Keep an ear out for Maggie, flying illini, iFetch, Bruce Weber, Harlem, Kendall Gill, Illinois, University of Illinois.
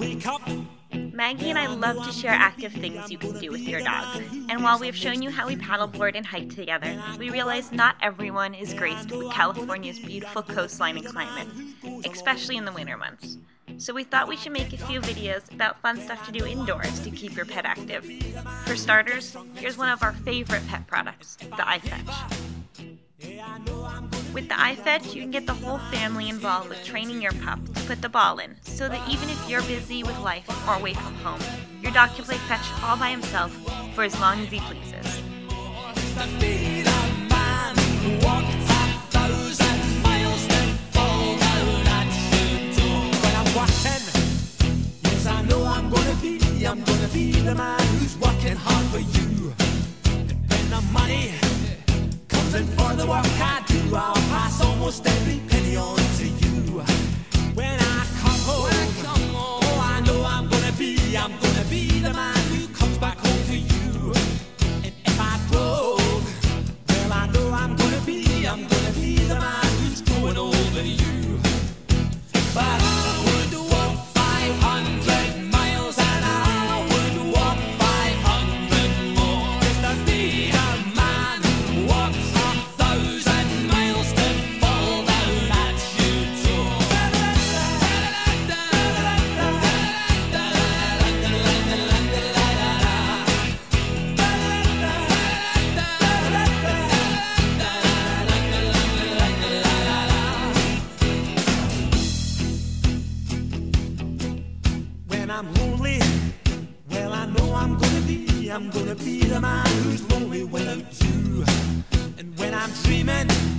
Wake up. Maggie and I love to share active things you can do with your dog. And while we've shown you how we paddleboard and hike together, we realize not everyone is graced with California's beautiful coastline and climate, especially in the winter months. So we thought we should make a few videos about fun stuff to do indoors to keep your pet active. For starters, here's one of our favorite pet products, the iFetch. With the iFetch, you can get the whole family involved with training your pup to put the ball in, so that even if you're busy with life or away from home, your dog can play fetch all by himself for as long as he pleases. Be the man who's working hard for you, and when the money comes in for the work I do, I'll pass almost every penny on to you. When I come home, oh, I know I'm gonna be the man who comes back home to you. And if I broke, well, I know I'm gonna be the man who's going over you. But I'm lonely, well, I know I'm gonna be the man who's lonely without you. And when I'm dreaming